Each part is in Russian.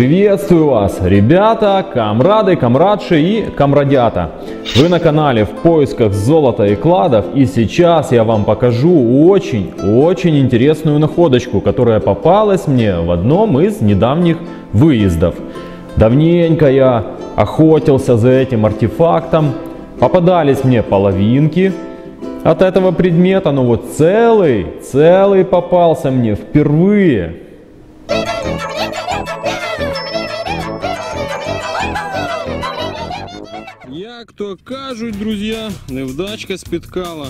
Приветствую вас, ребята, камрады, камрадши и камрадята. Вы на канале «В поисках золота и кладов», и сейчас я вам покажу очень интересную находочку, которая попалась мне в одном из недавних выездов. Давненько я охотился за этим артефактом, попадались мне половинки от этого предмета, но вот целый попался мне впервые. Як то кажуть, друзья, невдачка спіткала.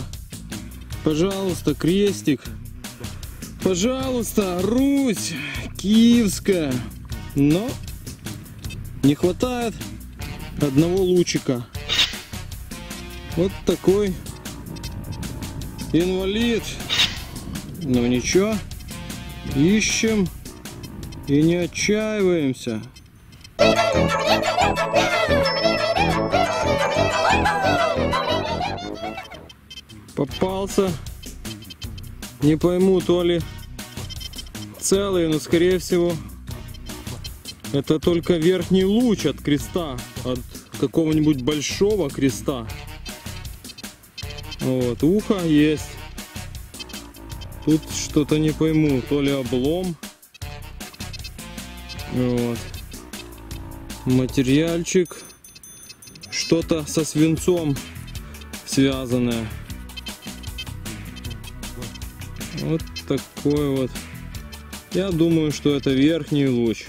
Пожалуйста, крестик. Пожалуйста, Русь Киевская. Но не хватает одного лучика. Вот такой инвалид. Но ничего, ищем и не отчаиваемся. Попался, не пойму, то ли целый, но скорее всего это только верхний луч от креста, от какого-нибудь большого креста. Вот, ухо есть, тут что-то не пойму, то ли облом. Вот. Материальчик, что-то со свинцом связанное. Вот такой вот. Я думаю, что это верхний луч.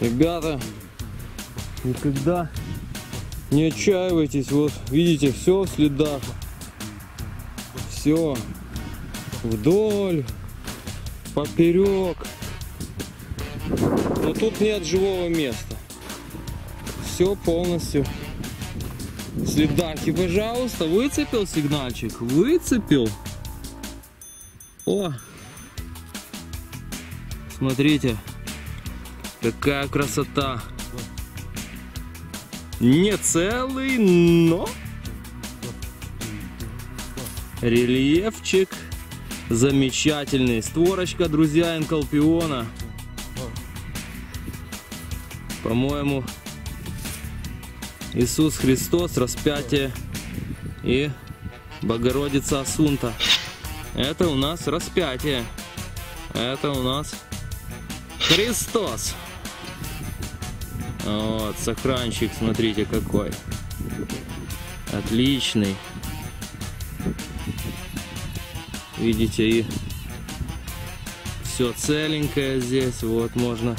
Ребята, никогда не отчаивайтесь. Вот видите, все в следах. Все вдоль, поперек. Но тут нет живого места. Все полностью в следах. И, пожалуйста, выцепил сигнальчик. Выцепил. О! Смотрите, какая красота. Не целый, но рельефчик замечательный. Створочка, друзья, энколпиона. По-моему, Иисус Христос, распятие и Богородица Асунта. Это у нас распятие. Это у нас Христос. Вот, сакранчик, смотрите, какой. Отличный. Видите, и все целенькое здесь. Вот, можно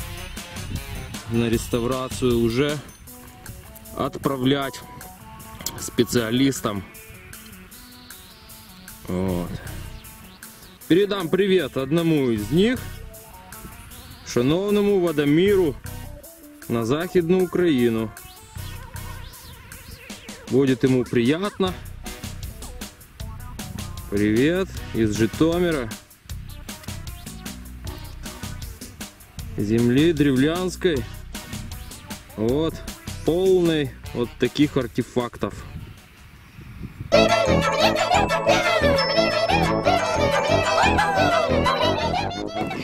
на реставрацию уже отправлять специалистам. Вот. Передам привет одному из них, шановному Вадомиру, на Західну Украину. Будет ему приятно. Привет из Житомира, земли Древлянской. Вот, полный вот таких артефактов.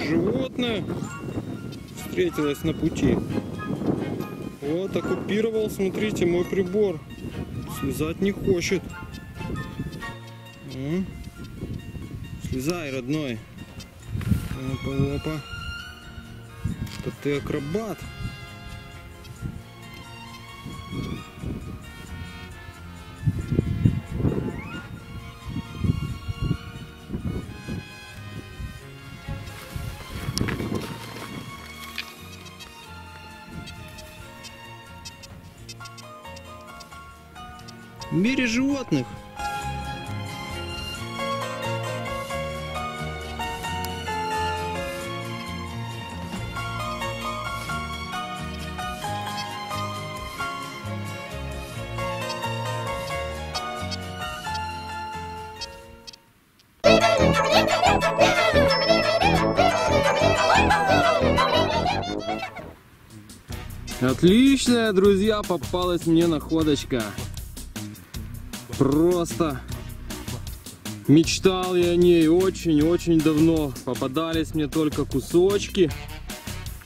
Животное встретилось на пути. Вот, оккупировал, смотрите, мой прибор. Слезать не хочет. Слезай, родной. Опа, опа. Да ты акробат. В мире животных. Отличная, друзья, попалась мне находочка. Просто Мечтал я о ней очень-очень давно. Попадались мне только кусочки,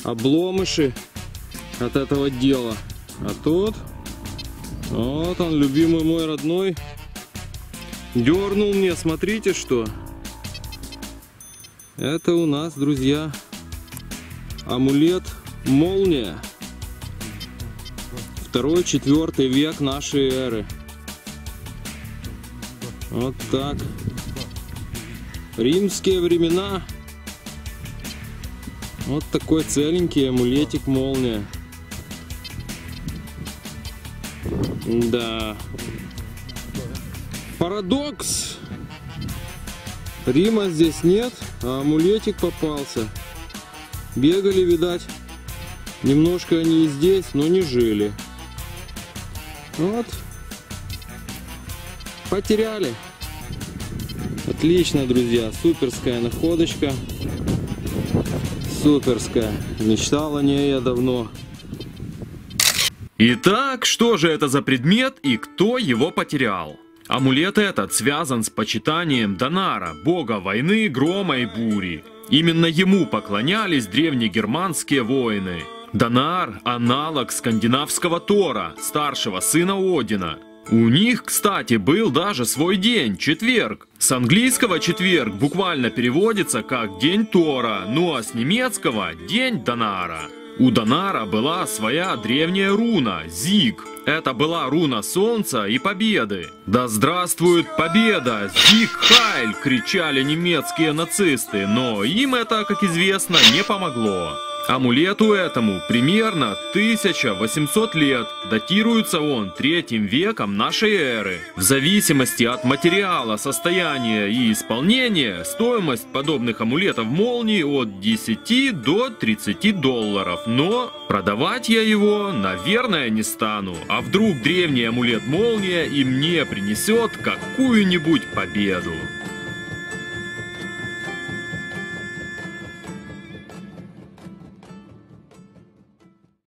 обломыши от этого дела. А тут, вот он, любимый мой родной, дернул мне, смотрите что. Это у нас, друзья, амулет молния. 2-4 век нашей эры. Вот так. Римские времена. Вот такой целенький амулетик молния. Да. Парадокс. Рима здесь нет, а амулетик попался. Бегали, видать. Немножко они и здесь, но не жили. Вот. Потеряли. Отлично, друзья. Суперская находочка. Суперская. Мечтал о ней я давно. Итак, что же это за предмет и кто его потерял? Амулет этот связан с почитанием Донара, бога войны, грома и бури. Именно ему поклонялись древнегерманские воины. Донар – аналог скандинавского Тора, старшего сына Одина. У них, кстати, был даже свой день – четверг. С английского четверг буквально переводится как «день Тора», ну а с немецкого – «день Донара». У Донара была своя древняя руна – Зиг. Это была руна солнца и победы. «Да здравствует победа! Зиг Хайль!» – кричали немецкие нацисты, но им это, как известно, не помогло. Амулету этому примерно 1800 лет, датируется он 3 веком нашей эры. В зависимости от материала, состояния и исполнения, стоимость подобных амулетов молнии от 10 до 30 долларов. Но продавать я его, наверное, не стану. А вдруг древний амулет молния и мне принесет какую-нибудь победу.